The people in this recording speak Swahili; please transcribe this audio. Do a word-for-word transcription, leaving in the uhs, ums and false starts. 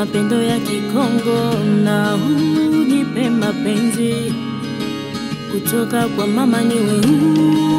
mapendo ya Kikongo na unipe mapenzi kutoka kwa mama niwe huu.